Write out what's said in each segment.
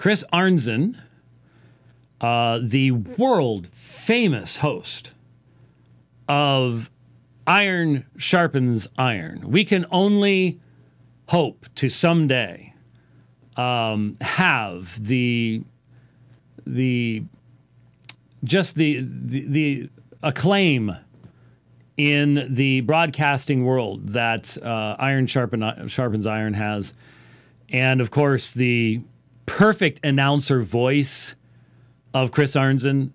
Chris Arnzen, the world-famous host of Iron Sharpens Iron. We can only hope to someday have the acclaim in the broadcasting world that Iron Sharpens Iron has. And, of course, the perfect announcer voice of Chris Arnzen.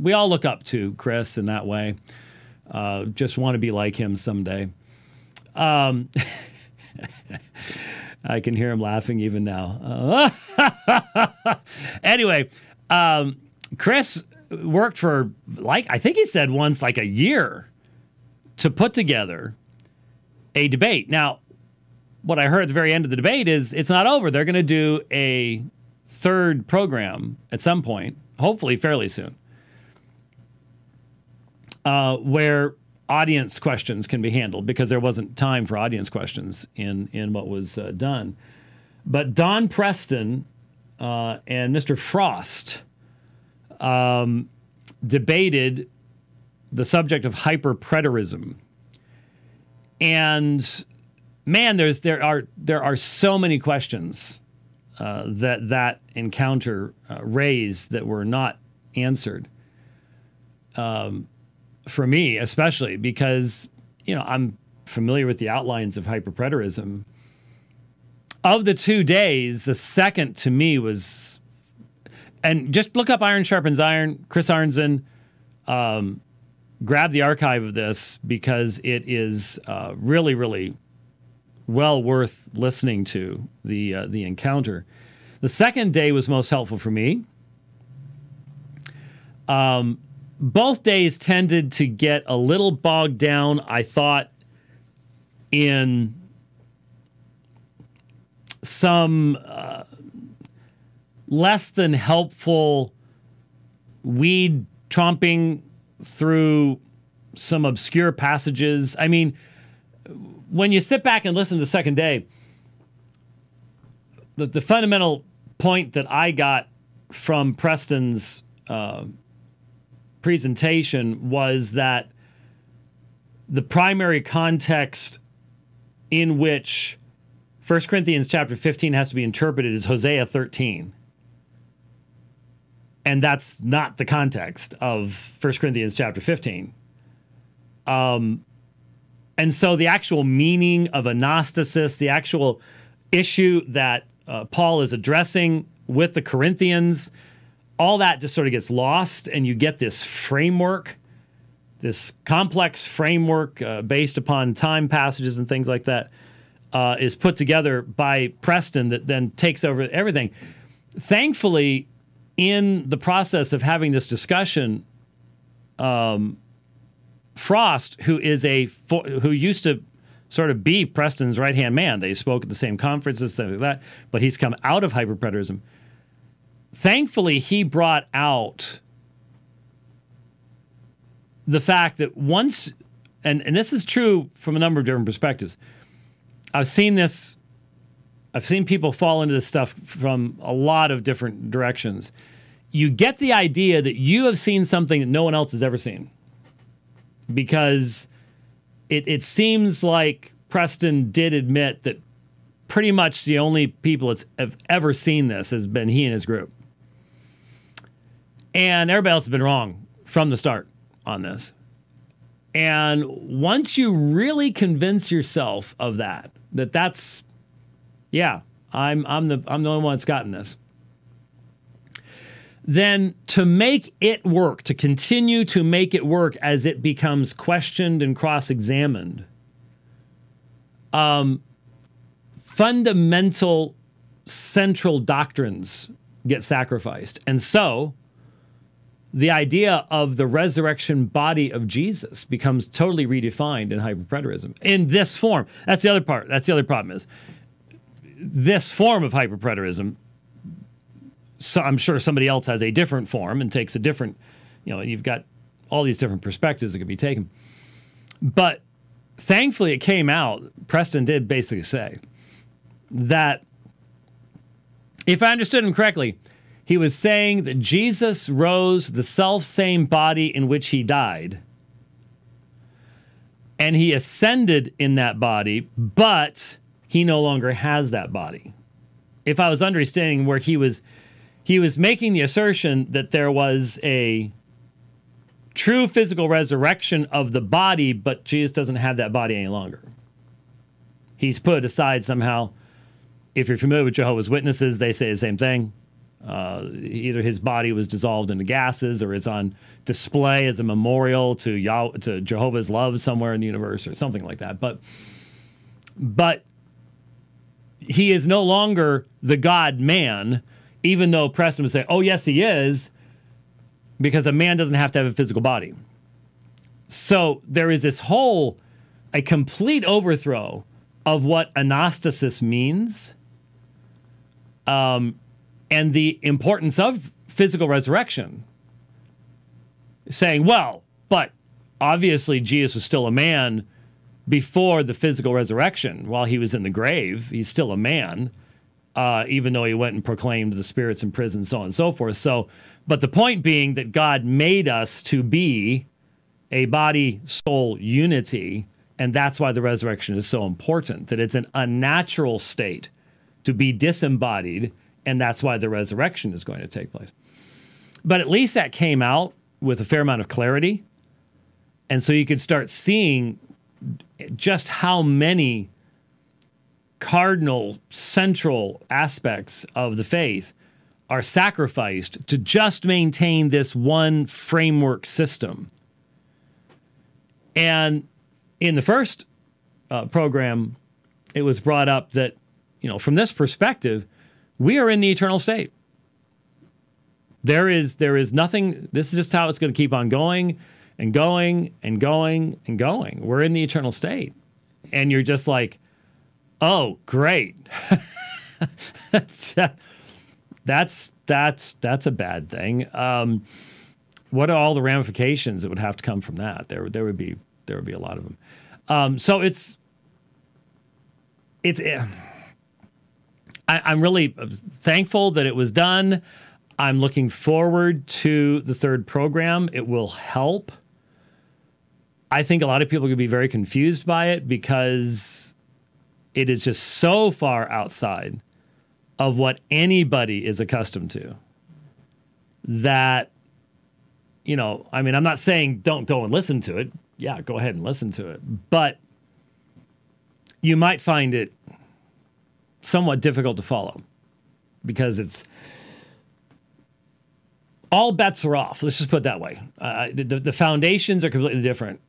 We all look up to Chris in that way. Just want to be like him someday. I can hear him laughing even now. Anyway, Chris worked for, like, I think he said once, like a year to put together a debate. Now, what I heard at the very end of the debate is it's not over. They're going to do a third program at some point, hopefully fairly soon, where audience questions can be handled, because there wasn't time for audience questions in what was done. But Don Preston and Mr. Frost debated the subject of hyperpreterism. And man, there are so many questions that encounter raised that were not answered. For me, especially, because, you know, I'm familiar with the outlines of hyperpreterism. Of the 2 days, the second to me was, and just look up Iron Sharpens Iron, Chris Arnzen, grab the archive of this, because it is really, really well worth listening to, the encounter. The second day was most helpful for me. Both days tended to get a little bogged down, I thought, in some less than helpful weed tromping through some obscure passages. I mean, when you sit back and listen to the second day, the fundamental point that I got from Preston's presentation was that the primary context in which 1 Corinthians chapter 15 has to be interpreted is Hosea 13. And that's not the context of 1 Corinthians chapter 15. And so the actual meaning of anastasis, the actual issue that Paul is addressing with the Corinthians, all that just sort of gets lost, and you get this framework, this complex framework based upon time passages and things like that, is put together by Preston that then takes over everything. Thankfully, in the process of having this discussion, Frost, who used to sort of be Preston's right-hand man, they spoke at the same conferences, things like that, but he's come out of hyperpreterism. Thankfully, he brought out the fact that once, and this is true from a number of different perspectives. I've seen people fall into this stuff from a lot of different directions. You get the idea that you have seen something that no one else has ever seen, because it seems like Preston did admit that pretty much the only people that have ever seen this has been he and his group. And everybody else has been wrong from the start on this. And once you really convince yourself of that, that's, yeah, I'm the only one that's gotten this, then to make it work, to continue to make it work as it becomes questioned and cross-examined, fundamental central doctrines get sacrificed. And so the idea of the resurrection body of Jesus becomes totally redefined in hyperpreterism in this form. That's the other part. That's the other problem, is this form of hyperpreterism. So I'm sure somebody else has a different form and takes a different, you know, you've got all these different perspectives that could be taken. But thankfully it came out, Preston did basically say, that If I understood him correctly, he was saying that Jesus rose the self-same body in which he died, and he ascended in that body, but he no longer has that body. If I was understanding where he was making the assertion that there was a true physical resurrection of the body, but Jesus doesn't have that body any longer. He's put aside somehow. If you're familiar with Jehovah's Witnesses, they say the same thing. Either his body was dissolved into gases, or it's on display as a memorial to Jehovah's love somewhere in the universe, or something like that. But he is no longer the God-man, even though Preston would say, oh, yes, he is, because a man doesn't have to have a physical body. So there is this whole, a complete overthrow of what anastasis means, and the importance of physical resurrection, saying, well, but obviously Jesus was still a man before the physical resurrection. While he was in the grave, he's still a man, even though he went and proclaimed the spirits in prison, so on and so forth. So, but the point being that God made us to be a body-soul unity, and that's why the resurrection is so important, that it's an unnatural state to be disembodied, and that's why the resurrection is going to take place. But at least that came out with a fair amount of clarity, and so you could start seeing just how many cardinal, central aspects of the faith are sacrificed to just maintain this one framework system. And in the first program, it was brought up that, you know, from this perspective, we are in the eternal state. There is nothing. This is just how it's going to keep on going and going and going and going. We're in the eternal state. And you're just like, oh, great. That's a bad thing. What are all the ramifications that would have to come from that? There would be a lot of them. So I'm really thankful that it was done. I'm looking forward to the third program. It will help. I think a lot of people could be very confused by it because it is just so far outside of what anybody is accustomed to that, you know, I mean, I'm not saying don't go and listen to it. Yeah, go ahead and listen to it. But you might find it somewhat difficult to follow because it's all bets are off. Let's just put it that way. The foundations are completely different.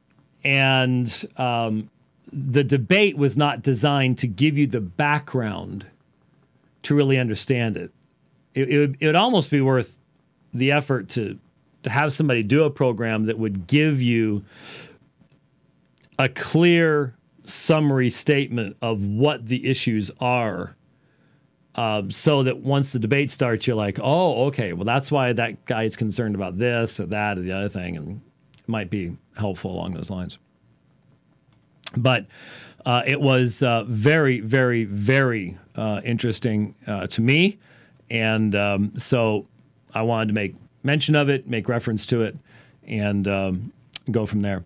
And the debate was not designed to give you the background to really understand it. It would almost be worth the effort to have somebody do a program that would give you a clear summary statement of what the issues are, so that once the debate starts, you're like, oh, okay, well, that's why that guy is concerned about this or that or the other thing, and it might be helpful along those lines. But it was very, very, very interesting to me, and so I wanted to make mention of it, make reference to it, and go from there.